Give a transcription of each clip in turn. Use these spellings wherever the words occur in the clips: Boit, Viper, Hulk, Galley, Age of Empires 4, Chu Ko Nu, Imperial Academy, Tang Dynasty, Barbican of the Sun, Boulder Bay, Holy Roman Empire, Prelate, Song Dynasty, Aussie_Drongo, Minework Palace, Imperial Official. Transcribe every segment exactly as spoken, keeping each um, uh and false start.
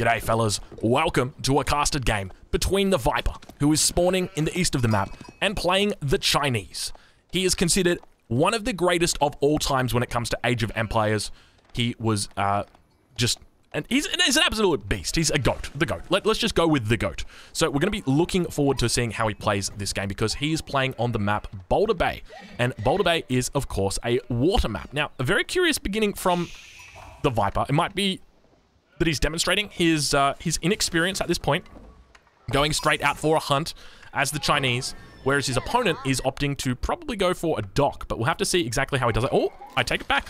G'day fellas, welcome to a casted game between the Viper, who is spawning in the east of the map, and playing the Chinese. He is considered one of the greatest of all times when it comes to Age of Empires. He was uh, just, and he's, he's an absolute beast. He's a goat, the goat. Let, let's just go with the goat. So we're going to be looking forward to seeing how he plays this game, because he is playing on the map Boulder Bay. And Boulder Bay is, of course, a water map. Now, a very curious beginning from the Viper. It might be that he's demonstrating his uh, his inexperience at this point, going straight out for a hunt as the Chinese, whereas his opponent is opting to probably go for a dock, but we'll have to see exactly how he does it. Oh, I take it back.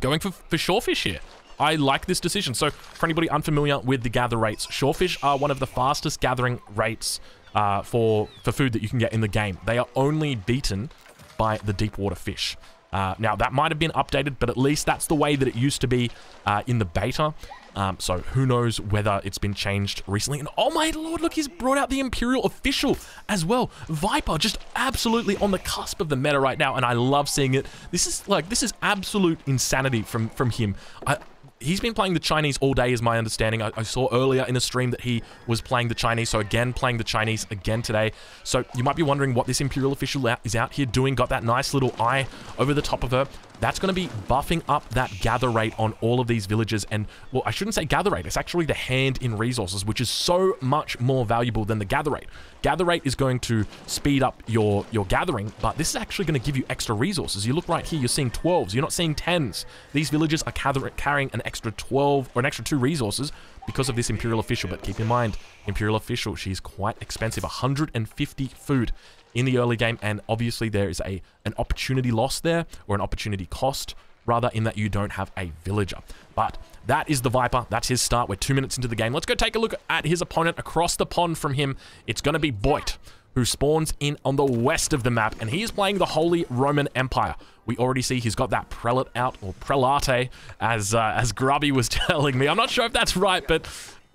Going for, for shorefish here. I like this decision. So for anybody unfamiliar with the gather rates, shorefish are one of the fastest gathering rates uh, for, for food that you can get in the game. They are only beaten by the deep water fish. Uh, now, that might have been updated, but at least that's the way that it used to be uh, in the beta. Um, so who knows whether it's been changed recently. And oh my lord, look, he's brought out the Imperial Official as well. Viper just absolutely on the cusp of the meta right now, and I love seeing it. This is like, this is absolute insanity from, from him. I, he's been playing the Chinese all day is my understanding. I, I saw earlier in a stream that he was playing the Chinese. So again, playing the Chinese again today. So you might be wondering what this Imperial Official out, is out here doing. Got that nice little eye over the top of her. That's going to be buffing up that gather rate on all of these villages. And, well, I shouldn't say gather rate. It's actually the hand in resources, which is so much more valuable than the gather rate. Gather rate is going to speed up your, your gathering, but this is actually going to give you extra resources. You look right here, you're seeing twelves. You're not seeing tens. These villages are gather carrying an extra twelve or an extra two resources because of this Imperial Official. But keep in mind, Imperial Official, she's quite expensive. one hundred fifty food in the early game, and obviously there is a an opportunity loss there, or an opportunity cost rather, in that you don't have a villager. But that is the Viper. That's his start. We're two minutes into the game. Let's go take a look at his opponent across the pond from him. It's going to be Boit, who spawns in on the west of the map, and he is playing the Holy Roman Empire. We already see he's got that Prelate out, or Prelate, as uh, as Grubby was telling me. I'm not sure if that's right, but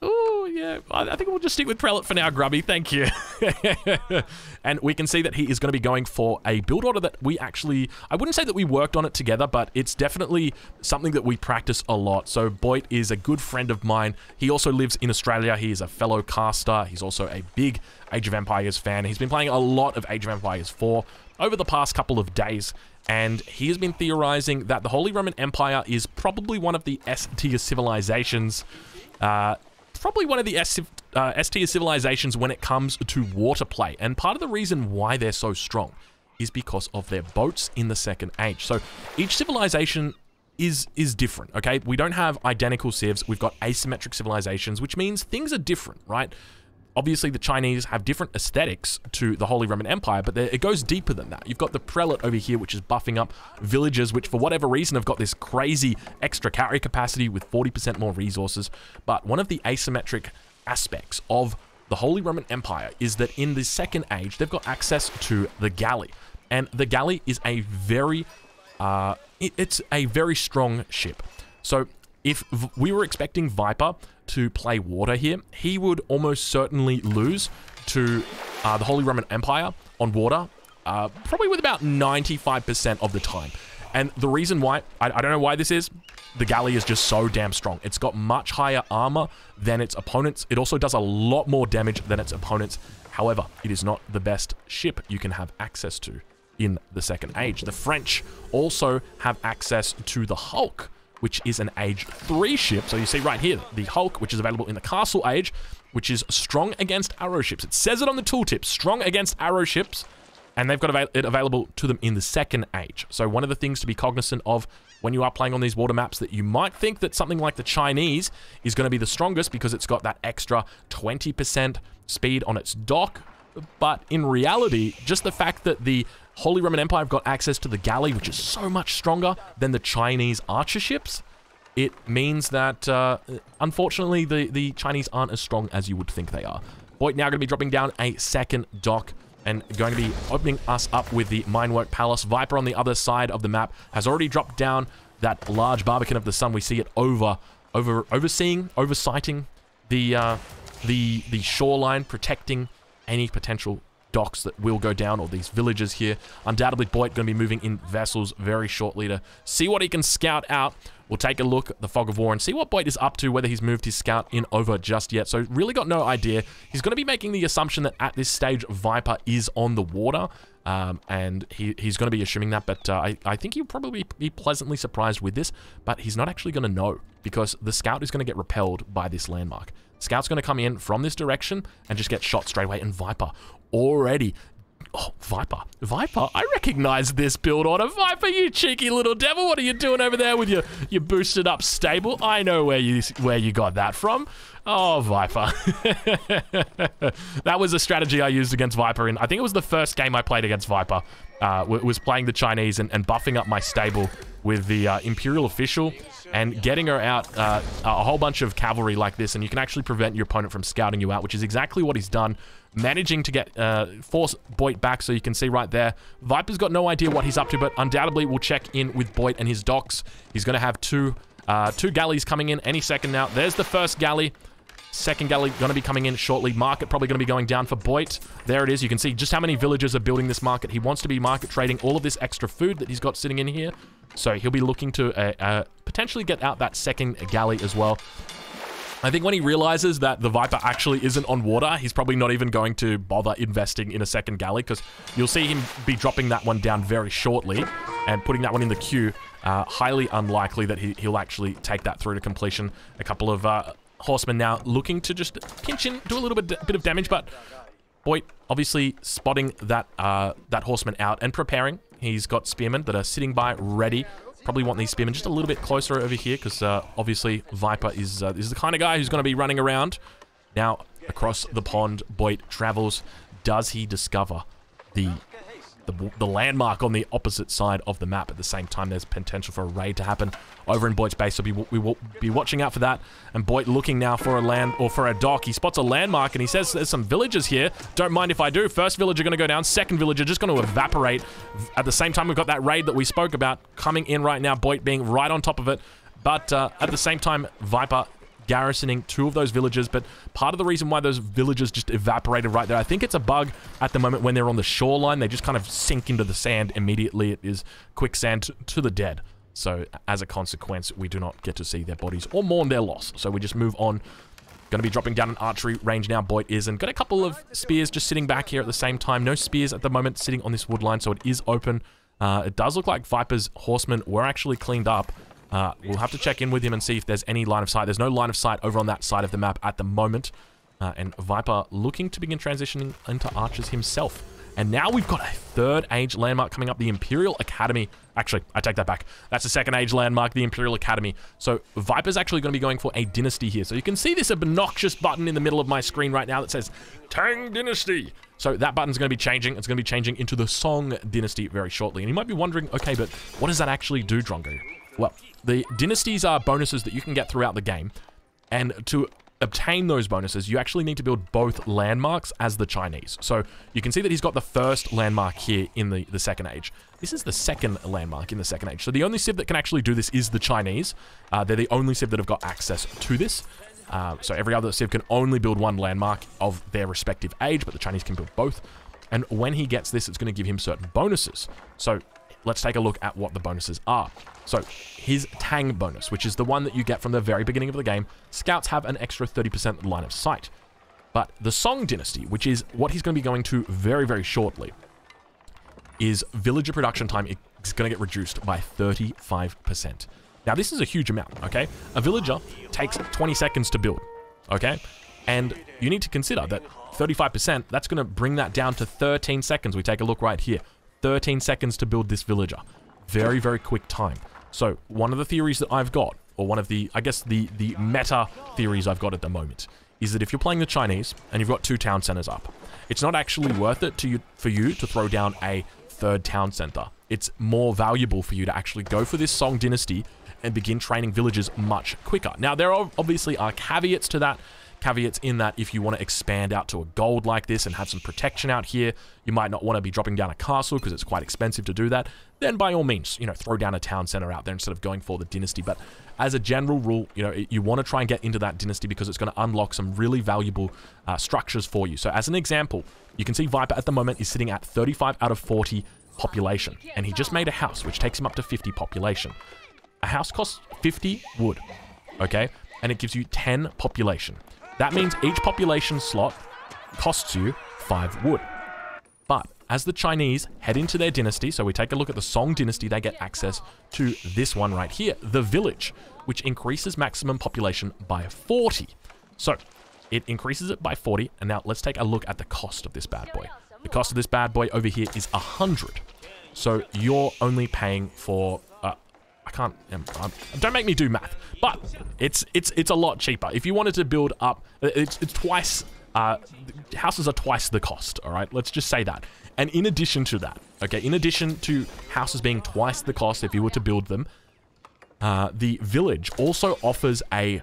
oh, yeah. I think we'll just stick with Prelate for now, Grubby. Thank you. And we can see that he is going to be going for a build order that we actually... I wouldn't say that we worked on it together, but it's definitely something that we practice a lot. So Boit is a good friend of mine. He also lives in Australia. He is a fellow caster. He's also a big Age of Empires fan. He's been playing a lot of Age of Empires four over the past couple of days, and he has been theorizing that the Holy Roman Empire is probably one of the S-tier civilizations... Uh, probably one of the S-tier civilizations when it comes to water play. And part of the reason why they're so strong is because of their boats in the Second Age. So each civilization is is different, okay? We don't have identical civs. We've got asymmetric civilizations, which means things are different, right? Obviously, the Chinese have different aesthetics to the Holy Roman Empire, but it goes deeper than that. You've got the Prelate over here, which is buffing up villages, which for whatever reason have got this crazy extra carry capacity with forty percent more resources. But one of the asymmetric aspects of the Holy Roman Empire is that in the Second Age, they've got access to the Galley. And the Galley is a very, uh, it, it's a very strong ship. So if we were expecting Viper to play water here, he would almost certainly lose to uh, the Holy Roman Empire on water, uh, probably with about ninety-five percent of the time. And the reason why, I, I don't know why this is, the Galley is just so damn strong. It's got much higher armor than its opponents. It also does a lot more damage than its opponents. However, it is not the best ship you can have access to in the Second Age. The French also have access to the Hulk, which is an Age three ship. So you see right here, the Hulk, which is available in the Castle Age, which is strong against arrow ships. It says it on the tooltip, strong against arrow ships, and they've got avail it available to them in the Second Age. So one of the things to be cognizant of when you are playing on these water maps, that you might think that something like the Chinese is going to be the strongest because it's got that extra twenty percent speed on its dock. But in reality, just the fact that the Holy Roman Empire have got access to the Galley, which is so much stronger than the Chinese archer ships, it means that, uh, unfortunately, the, the Chinese aren't as strong as you would think they are. Boit now going to be dropping down a second dock and going to be opening us up with the Minework Palace. Viper on the other side of the map has already dropped down that large Barbican of the Sun. We see it over, over overseeing, oversighting the, uh, the, the shoreline, protecting any potential docks that will go down, or these villages here. Undoubtedly, Boit going to be moving in vessels very shortly to see what he can scout out. We'll take a look at the Fog of War and see what Boit is up to, whether he's moved his scout in over just yet. So really got no idea. He's going to be making the assumption that at this stage, Viper is on the water. Um, and he, he's going to be assuming that, but uh, I, I think he'll probably be pleasantly surprised with this, but he's not actually going to know because the scout is going to get repelled by this landmark. Scout's going to come in from this direction and just get shot straight away, and Viper already... Oh, Viper. Viper, I recognize this build order. Viper, you cheeky little devil. What are you doing over there with your, your boosted up stable? I know where you, where you got that from. Oh, Viper. That was a strategy I used against Viper in, I think it was the first game I played against Viper. Uh, was playing the Chinese and, and buffing up my stable with the uh, Imperial Official and getting her out uh, a whole bunch of cavalry like this, and you can actually prevent your opponent from scouting you out, which is exactly what he's done. Managing to get uh, force Boit back, so you can see right there. Viper's got no idea what he's up to, but undoubtedly we'll check in with Boit and his docks. He's going to have two uh, two galleys coming in any second now. There's the first galley. Second galley going to be coming in shortly. Market probably going to be going down for Boit. There it is. You can see just how many villagers are building this market. He wants to be market trading all of this extra food that he's got sitting in here. So he'll be looking to uh, uh, potentially get out that second galley as well. I think when he realizes that the Viper actually isn't on water, he's probably not even going to bother investing in a second galley, because you'll see him be dropping that one down very shortly and putting that one in the queue. Uh, highly unlikely that he, he'll actually take that through to completion. A couple of uh, horsemen now looking to just pinch in, do a little bit, bit of damage, but Boit obviously spotting that, uh, that horseman out and preparing. He's got spearmen that are sitting by ready. Probably want these spearmen just a little bit closer over here, because uh, obviously Viper is, uh, is the kind of guy who's going to be running around. Now, across the pond, Boit travels. Does he discover the, the the landmark on the opposite side of the map? At the same time, there's potential for a raid to happen over in Boit's base, so we, we will be watching out for that. And Boit looking now for a land or for a dock. He spots a landmark and he says there's some villagers here. Don't mind if I do. First villager going to go down. Second villager just going to evaporate. At the same time, we've got that raid that we spoke about coming in right now. Boit being right on top of it. But uh, at the same time, Viper garrisoning two of those villagers. But part of the reason why those villagers just evaporated right there, I think it's a bug at the moment when they're on the shoreline. They just kind of sink into the sand immediately. It is quicksand to the dead. So as a consequence, we do not get to see their bodies or mourn their loss. So we just move on. Going to be dropping down an archery range now, Boit is, and got a couple of spears just sitting back here at the same time. No spears at the moment sitting on this wood line, so it is open. Uh, it does look like Viper's horsemen were actually cleaned up. Uh, we'll have to check in with him and see if there's any line of sight. There's no line of sight over on that side of the map at the moment. Uh, and Viper looking to begin transitioning into archers himself. And now we've got a third age landmark coming up, the Imperial Academy. Actually, I take that back. That's the second age landmark, the Imperial Academy. So Viper's actually going to be going for a dynasty here. So you can see this obnoxious button in the middle of my screen right now that says Tang Dynasty. So that button's going to be changing. It's going to be changing into the Song Dynasty very shortly. And you might be wondering, okay, but what does that actually do, Drongo? Well, the dynasties are bonuses that you can get throughout the game. And to obtain those bonuses, you actually need to build both landmarks as the Chinese. So you can see that he's got the first landmark here in the, the second age. This is the second landmark in the second age. So the only civ that can actually do this is the Chinese. Uh, they're the only civ that have got access to this. Uh, so every other civ can only build one landmark of their respective age, but the Chinese can build both. And when he gets this, it's going to give him certain bonuses. So let's take a look at what the bonuses are. So his Tang bonus, which is the one that you get from the very beginning of the game, scouts have an extra thirty percent line of sight. But the Song Dynasty, which is what he's going to be going to very, very shortly, is villager production time is going to get reduced by thirty-five percent. Now, this is a huge amount, okay? A villager takes twenty seconds to build, okay? And you need to consider that thirty-five percent, that's going to bring that down to thirteen seconds. We take a look right here. thirteen seconds to build this villager. Very, very quick time. So one of the theories that I've got, or one of the, I guess the, the meta theories I've got at the moment, is that if you're playing the Chinese and you've got two town centers up, it's not actually worth it to you, for you to throw down a third town center. It's more valuable for you to actually go for this Song Dynasty and begin training villagers much quicker. Now, there are obviously are caveats to that. Caveats in that if you want to expand out to a gold like this and have some protection out here, you might not want to be dropping down a castle because it's quite expensive to do that. Then by all means, you know, throw down a town center out there instead of going for the dynasty. But as a general rule, you know, you want to try and get into that dynasty because it's going to unlock some really valuable uh, structures for you. So as an example, you can see Viper at the moment is sitting at thirty-five out of forty population, and he just made a house which takes him up to fifty population. A house costs fifty wood, okay? And it gives you ten population. That means each population slot costs you five wood. But as the Chinese head into their dynasty, so we take a look at the Song Dynasty, they get access to this one right here, the village, which increases maximum population by forty. So it increases it by forty. And now let's take a look at the cost of this bad boy. The cost of this bad boy over here is one hundred. So you're only paying for... Uh, I can't... Um, um, don't make me do math. But it's it's it's a lot cheaper. If you wanted to build up... It's, it's twice... Uh, houses are twice the cost, all right? Let's just say that. And in addition to that, okay, in addition to houses being twice the cost if you were to build them, uh, the village also offers a...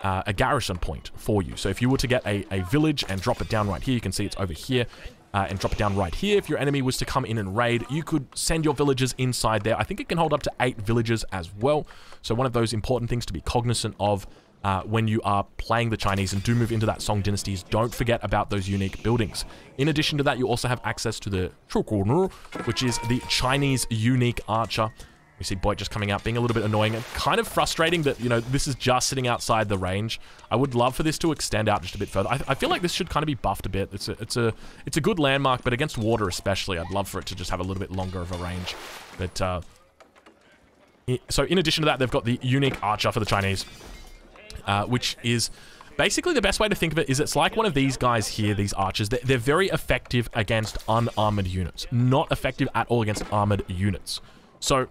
Uh, a garrison point for you. So if you were to get a, a village and drop it down right here, you can see it's over here, uh, and drop it down right here. If your enemy was to come in and raid, you could send your villagers inside there. I think it can hold up to eight villagers as well. So one of those important things to be cognizant of uh, when you are playing the Chinese and do move into that Song Dynasty is don't forget about those unique buildings. In addition to that, you also have access to the Chu Ko Nu, which is the Chinese unique archer. We see Boit just coming out, being a little bit annoying and kind of frustrating that, you know, this is just sitting outside the range. I would love for this to extend out just a bit further. I, I feel like this should kind of be buffed a bit. It's a, it's a, it's a good landmark, but against water especially, I'd love for it to just have a little bit longer of a range. But, uh, so in addition to that, they've got the unique archer for the Chinese, uh, which is... Basically, the best way to think of it is it's like one of these guys here, these archers. They're, they're very effective against unarmored units. Not effective at all against armored units. So...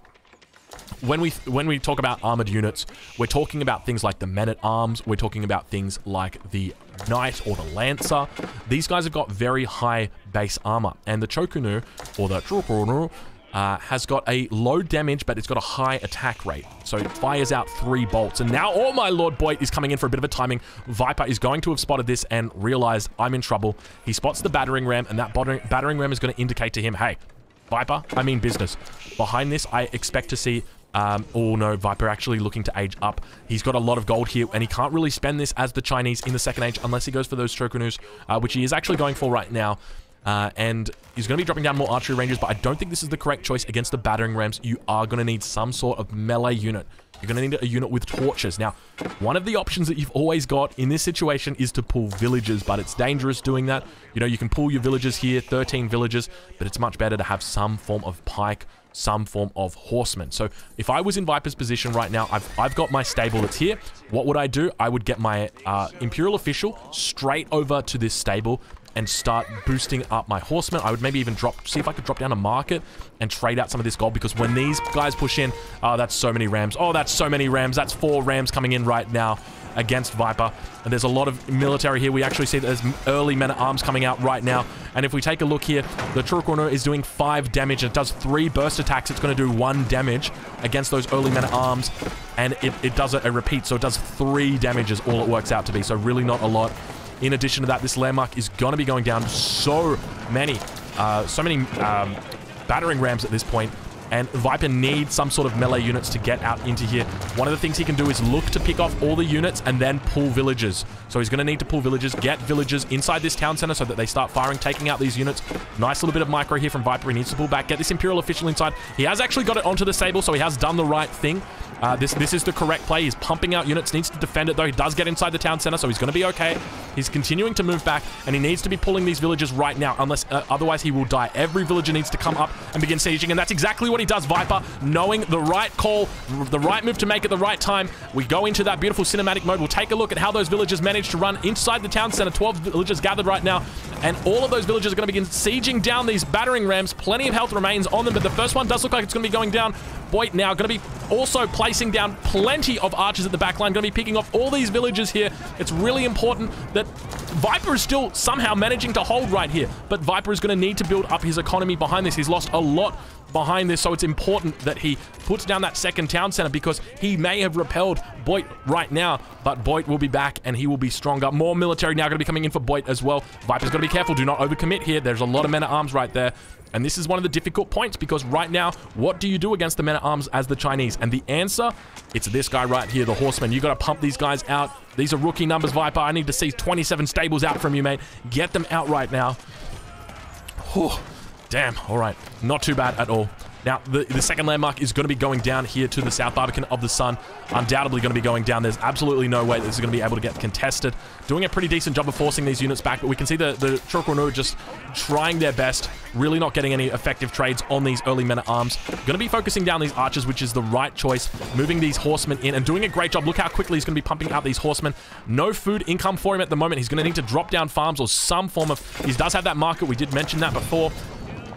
When we when we talk about armored units, we're talking about things like the men-at-arms. We're talking about things like the knight or the lancer. These guys have got very high base armor. And the Chu Ko Nu, or the Chu Ko Nu, uh, has got a low damage, but it's got a high attack rate. So it fires out three bolts. And now, oh my lord, Boit is coming in for a bit of a timing. Viper is going to have spotted this and realized I'm in trouble. He spots the battering ram, and that battering, battering ram is going to indicate to him, hey... Viper, I mean business. Behind this, I expect to see... Um, oh no, Viper actually looking to age up. He's got a lot of gold here, and he can't really spend this as the Chinese in the second age unless he goes for those Chu Ko Nus, uh, which he is actually going for right now. Uh, and he's going to be dropping down more archery ranges, but I don't think this is the correct choice against the battering rams. You are going to need some sort of melee unit. You're going to need a unit with torches. Now, one of the options that you've always got in this situation is to pull villagers, but it's dangerous doing that. You know, you can pull your villagers here, thirteen villagers, but it's much better to have some form of pike, some form of horsemen. So if I was in Viper's position right now, I've, I've got my stable that's here. What would I do? I would get my uh, Imperial Official straight over to this stable and start boosting up my horsemen. I would maybe even drop, see if I could drop down a market and trade out some of this gold, because when these guys push in, oh, that's so many rams. Oh, that's so many rams. That's four rams coming in right now against Viper. And there's a lot of military here. We actually see there's early men-at-arms coming out right now. And if we take a look here, the Chu Ko Nu is doing five damage. It does three burst attacks. It's going to do one damage against those early men-at-arms. And it, it does a repeat. So it does three damage is all it works out to be. So really not a lot. In addition to that, this landmark is going to be going down so many, uh, so many um, battering rams at this point. And Viper needs some sort of melee units to get out into here. One of the things he can do is look to pick off all the units and then pull villagers. So he's going to need to pull villagers, get villagers inside this town center so that they start firing, taking out these units. Nice little bit of micro here from Viper. He needs to pull back, get this Imperial Official inside. He has actually got it onto the stable, so he has done the right thing. Uh, this this is the correct play. He's pumping out units, needs to defend it though. He does get inside the town center, so he's going to be okay. He's continuing to move back, and he needs to be pulling these villagers right now, unless uh, otherwise he will die. Every villager needs to come up and begin sieging, and that's exactly what he does. Viper, knowing the right call, the right move to make at the right time. We go into that beautiful cinematic mode. We'll take a look at how those villagers managed to run inside the town center. twelve villagers gathered right now, and all of those villagers are going to begin sieging down these battering rams. Plenty of health remains on them, but the first one does look like it's going to be going down. Boit now going to be also playing placing down plenty of archers at the back line. Going to be picking off all these villagers here. It's really important that Viper is still somehow managing to hold right here. But Viper is going to need to build up his economy behind this. He's lost a lot behind this, so it's important that he puts down that second town center, because he may have repelled Boit right now, but Boit will be back and he will be stronger. More military now going to be coming in for Boit as well. Viper's got to be careful. Do not overcommit here. There's a lot of men-at-arms right there. And this is one of the difficult points, because right now, what do you do against the men-at-arms as the Chinese? And the answer, it's this guy right here, the horseman. You got to pump these guys out. These are rookie numbers, Viper. I need to see twenty-seven stables out from you, mate. Get them out right now. Whew. Damn, all right. Not too bad at all. Now, the, the second landmark is going to be going down here to the south. Barbican of the Sun, undoubtedly going to be going down. There's absolutely no way this is going to be able to get contested. Doing a pretty decent job of forcing these units back, but we can see the, the Chu Ko Nu just trying their best, really not getting any effective trades on these early men-at-arms. Going to be focusing down these archers, which is the right choice, moving these horsemen in and doing a great job. Look how quickly he's going to be pumping out these horsemen. No food income for him at the moment. He's going to need to drop down farms or some form of... He does have that market. We did mention that before.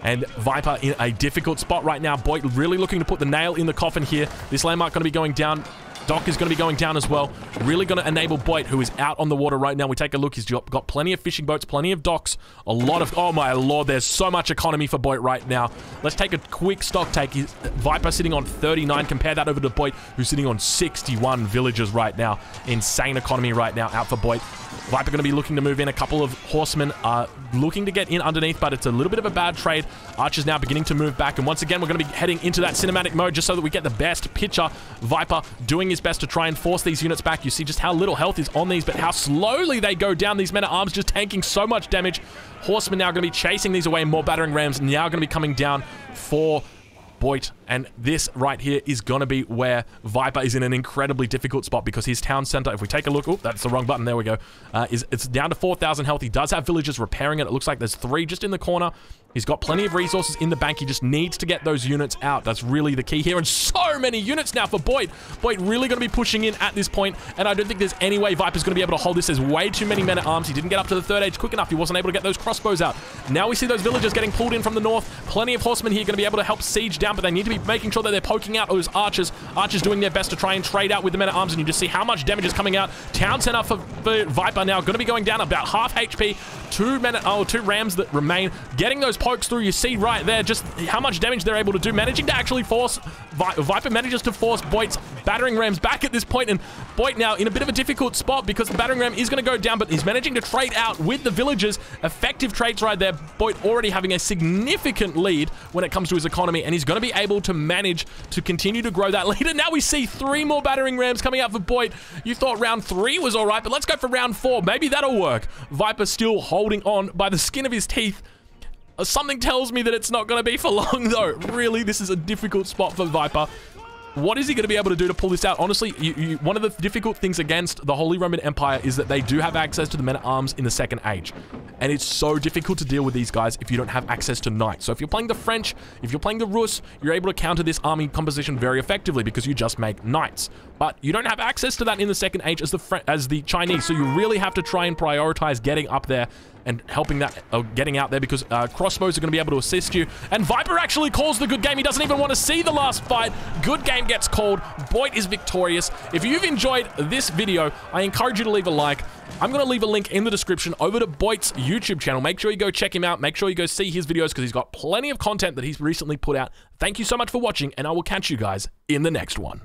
And Viper in a difficult spot right now. Boit really looking to put the nail in the coffin here. This landmark going to be going down. Doc is going to be going down as well. Really going to enable Boit, who is out on the water right now. We take a look. He's got plenty of fishing boats, plenty of docks, a lot of... Oh, my Lord. There's so much economy for Boit right now. Let's take a quick stock take. He's, Viper sitting on thirty-nine. Compare that over to Boit, who's sitting on sixty-one villagers right now. Insane economy right now out for Boit. Viper going to be looking to move in. A couple of horsemen are looking to get in underneath, but it's a little bit of a bad trade. Archer's now beginning to move back. And once again, we're going to be heading into that cinematic mode just so that we get the best picture. Viper doing his best to try and force these units back. You see just how little health is on these, but how slowly they go down. These men-at-arms just tanking so much damage. Horsemen now going to be chasing these away. More battering rams now going to be coming down for Boit, and this right here is going to be where Viper is in an incredibly difficult spot, because his town center, if we take a look, oh, that's the wrong button, there we go, uh, is it's down to four thousand health. He does have villagers repairing it. It looks like there's three just in the corner. He's got plenty of resources in the bank. He just needs to get those units out. That's really the key here, and so many units now for Boit. Boit really going to be pushing in at this point, and I don't think there's any way Viper's going to be able to hold this. There's way too many men-at-arms. He didn't get up to the third age quick enough. He wasn't able to get those crossbows out. Now we see those villagers getting pulled in from the north. Plenty of horsemen here going to be able to help siege down, but they need to be making sure that they're poking out those archers. Archers doing their best to try and trade out with the men-at-arms, and you just see how much damage is coming out. Town center for, for Viper now going to be going down about half H P. Two men, oh, two rams that remain, getting those pokes through. You see right there just how much damage they're able to do, managing to actually force... Vi Viper manages to force Boit's battering rams back at this point, and Boit now in a bit of a difficult spot because the battering ram is going to go down, but he's managing to trade out with the villagers. Effective trades right there. Boit already having a significant lead when it comes to his economy, and he's going to be able to manage to continue to grow that lead. And now we see three more battering rams coming out for Boit. You thought round three was all right, but let's go for round four. Maybe that'll work. Viper still holding on by the skin of his teeth. Something tells me that it's not going to be for long, though. Really, this is a difficult spot for Viper. What is he going to be able to do to pull this out? Honestly, you, you, one of the difficult things against the Holy Roman Empire is that they do have access to the men-at-arms in the second age. And it's so difficult to deal with these guys if you don't have access to knights. So if you're playing the French, if you're playing the Rus, you're able to counter this army composition very effectively because you just make knights. But you don't have access to that in the second age as the, Fre as the Chinese. So you really have to try and prioritize getting up there and helping that, uh, getting out there, because uh, crossbows are going to be able to assist you. And Viper actually calls the good game. He doesn't even want to see the last fight. Good game gets called. Boit is victorious. If you've enjoyed this video, I encourage you to leave a like. I'm going to leave a link in the description over to Boit's YouTube channel. Make sure you go check him out. Make sure you go see his videos, because he's got plenty of content that he's recently put out. Thank you so much for watching, and I will catch you guys in the next one.